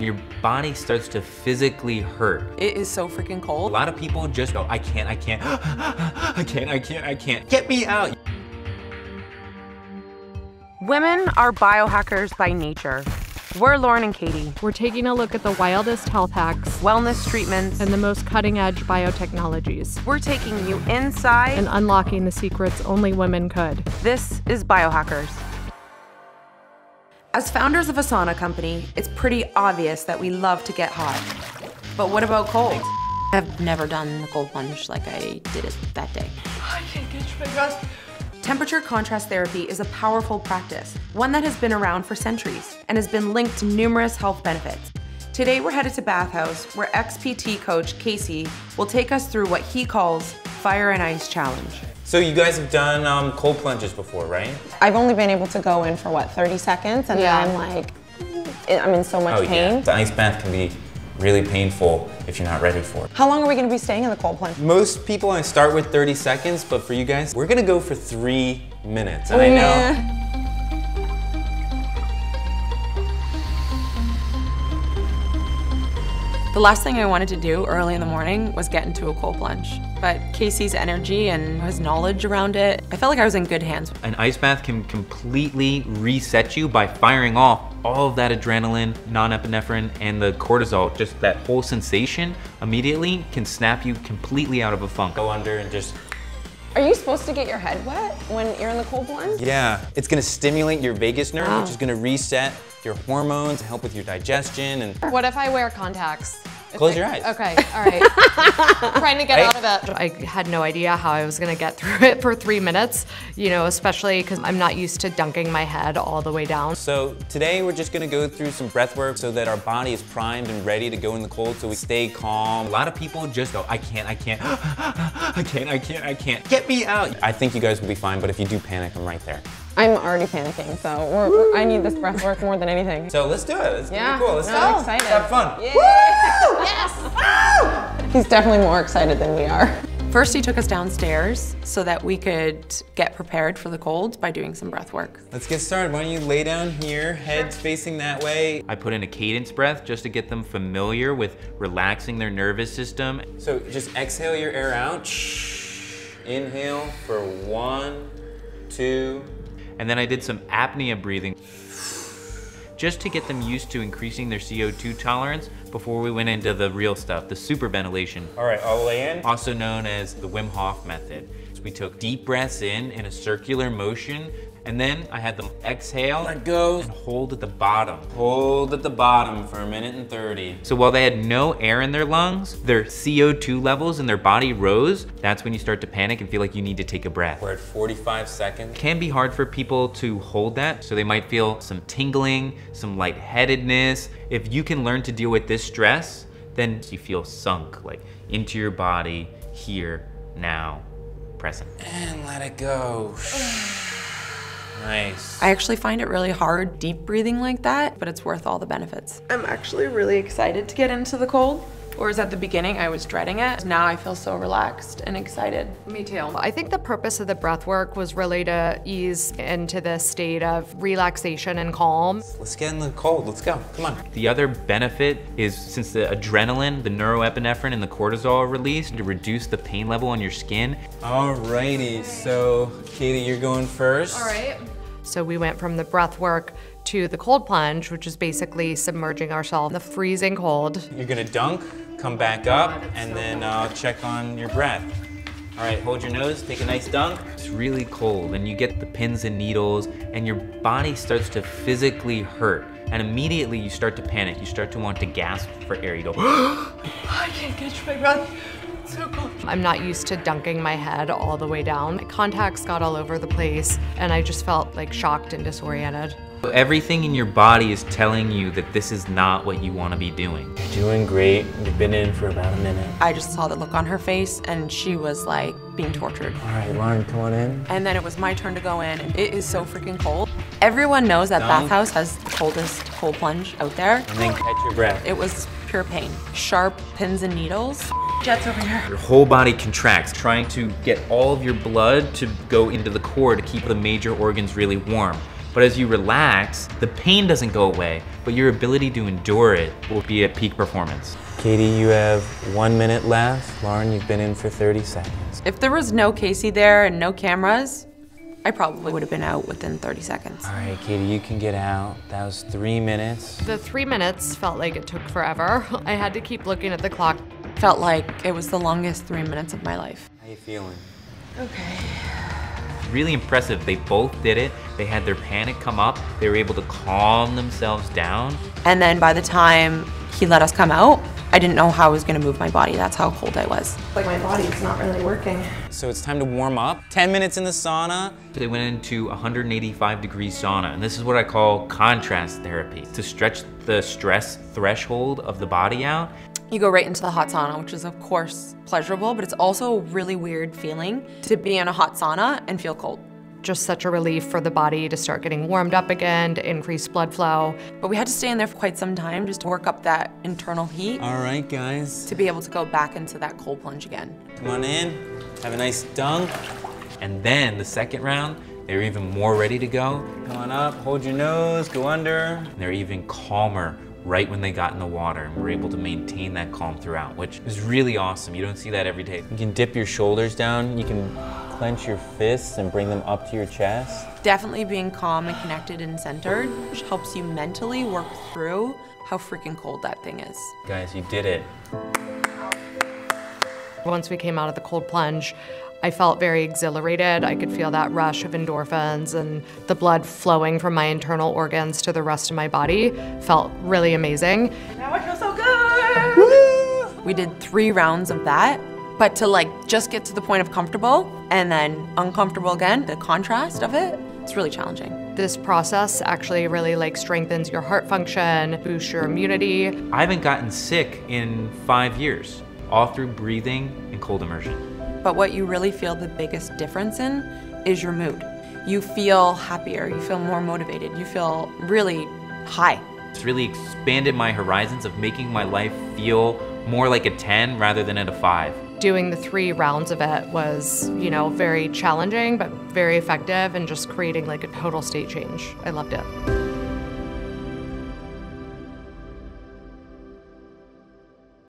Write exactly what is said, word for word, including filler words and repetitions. your body starts to physically hurt. It is so freaking cold. A lot of people just go, I can't, I can't, I can't, I can't, I can't. Get me out. Women are biohackers by nature. We're Lauren and Katie. We're taking a look at the wildest health hacks, wellness treatments, and the most cutting-edge biotechnologies. We're taking you inside and unlocking the secrets only women could. This is Biohackers. As founders of a sauna company, it's pretty obvious that we love to get hot. But what about cold? I've never done the cold plunge like I did it that day. I can't catch my breath. Temperature contrast therapy is a powerful practice, one that has been around for centuries and has been linked to numerous health benefits. Today we're headed to Bathhouse, where X P T coach Casey will take us through what he calls Fire and Ice Challenge. So you guys have done um, cold plunges before, right? I've only been able to go in for what, thirty seconds? And yeah. Then I'm like, I'm in so much oh, pain. Yeah. The ice bath can be really painful if you're not ready for it. How long are we gonna be staying in the cold plunge? Most people I start with thirty seconds, but for you guys, we're gonna go for three minutes. And yeah. I know. The last thing I wanted to do early in the morning was get into a cold plunge. But Casey's energy and his knowledge around it, I felt like I was in good hands. An ice bath can completely reset you by firing off all of that adrenaline, non-epinephrine, and the cortisol. Just that whole sensation immediately can snap you completely out of a funk. Go under and just... Are you supposed to get your head wet when you're in the cold plunge? Yeah, it's gonna stimulate your vagus nerve, wow. Which is gonna reset your hormones, help with your digestion, and... What if I wear contacts? It's Close like, your eyes. Okay, all right. Trying to get right? out of it. I had no idea how I was gonna get through it for three minutes, you know, especially because I'm not used to dunking my head all the way down. So today we're just gonna go through some breath work so that our body is primed and ready to go in the cold so we stay calm. A lot of people just go, I can't, I can't, I can't, I can't, I can't. Get me out. I think you guys will be fine, but if you do panic, I'm right there. I'm already panicking, so we're, we're, I need this breath work more than anything. So let's do it. It's gonna yeah. be cool. Let's no, I'm excited. Have fun. Yeah. Woo! Yes! Woo! He's definitely more excited than we are. First, he took us downstairs so that we could get prepared for the cold by doing some breath work. Let's get started. Why don't you lay down here, head's facing that way. I put in a cadence breath just to get them familiar with relaxing their nervous system. So just exhale your air out. Inhale for one, two, and then I did some apnea breathing just to get them used to increasing their C O two tolerance before we went into the real stuff, the super ventilation. All right, I'll lay in. Also known as the Wim Hof method. So we took deep breaths in in a circular motion, and then I had them exhale, let go, and hold at the bottom. Hold at the bottom for a minute and thirty. So while they had no air in their lungs, their C O two levels in their body rose. That's when you start to panic and feel like you need to take a breath. We're at forty-five seconds. Can be hard for people to hold that, so they might feel some tingling, some lightheadedness. If you can learn to deal with this stress, then you feel sunk, like into your body, here, now, present. And let it go. Nice. I actually find it really hard deep breathing like that, but it's worth all the benefits. I'm actually really excited to get into the cold. Whereas at the beginning, I was dreading it. Now I feel so relaxed and excited. Me too. I think the purpose of the breath work was really to ease into this state of relaxation and calm. Let's get in the cold, let's go, come on. The other benefit is since the adrenaline, the neuroepinephrine, and the cortisol are released to reduce the pain level on your skin. Alrighty, so Katie, you're going first. All right. So we went from the breath work to the cold plunge, which is basically submerging ourselves in the freezing cold. You're gonna dunk, come back up, and then uh, check on your breath. All right, hold your nose, take a nice dunk. It's really cold, and you get the pins and needles, and your body starts to physically hurt, and immediately you start to panic. You start to want to gasp for air. You go, I can't catch my breath. So cool. I'm not used to dunking my head all the way down. My contacts got all over the place, and I just felt like shocked and disoriented. Everything in your body is telling you that this is not what you want to be doing. You're doing great. You've been in for about a minute. I just saw the look on her face, and she was like being tortured. All right, Lauren, come on in. And then it was my turn to go in. It is so freaking cold. Everyone knows that Dunk. Bathhouse has the coldest cold plunge out there. And then catch your breath. It was pure pain. Sharp pins and needles. Jets over here. Your whole body contracts, trying to get all of your blood to go into the core to keep the major organs really warm. But as you relax, the pain doesn't go away, but your ability to endure it will be at peak performance. Katie, you have one minute left. Lauren, you've been in for thirty seconds. If there was no Casey there and no cameras, I probably would have been out within thirty seconds. All right, Katie, you can get out. That was three minutes. The three minutes felt like it took forever. I had to keep looking at the clock. Felt like it was the longest three minutes of my life. How you feeling? Okay. Really impressive, they both did it. They had their panic come up. They were able to calm themselves down. And then by the time he let us come out, I didn't know how I was gonna move my body. That's how cold I was. Like my body's not really working. So it's time to warm up. ten minutes in the sauna. They went into one hundred eighty-five degree sauna, and this is what I call contrast therapy, to stretch the stress threshold of the body out. You go right into the hot sauna, which is of course pleasurable, but it's also a really weird feeling to be in a hot sauna and feel cold. Just such a relief for the body to start getting warmed up again, to increase blood flow. But we had to stay in there for quite some time just to work up that internal heat. All right, guys. To be able to go back into that cold plunge again. Come on in, have a nice dunk. And then the second round, they're even more ready to go. Come on up, hold your nose, go under. And they're even calmer right when they got in the water, and we're able to maintain that calm throughout, which is really awesome. You don't see that every day. You can dip your shoulders down, you can clench your fists and bring them up to your chest. Definitely being calm and connected and centered, which helps you mentally work through how freaking cold that thing is. Guys, you did it. Once we came out of the cold plunge, I felt very exhilarated. I could feel that rush of endorphins and the blood flowing from my internal organs to the rest of my body. Felt really amazing. Now I feel so good! Woo! We did three rounds of that, but to like just get to the point of comfortable and then uncomfortable again, the contrast of it, it's really challenging. This process actually really like strengthens your heart function, boosts your immunity. I haven't gotten sick in five years, all through breathing and cold immersion. But what you really feel the biggest difference in is your mood. You feel happier, you feel more motivated, you feel really high. It's really expanded my horizons of making my life feel more like a ten rather than at a five. Doing the three rounds of it was, you know, very challenging, but very effective, and just creating like a total state change. I loved it.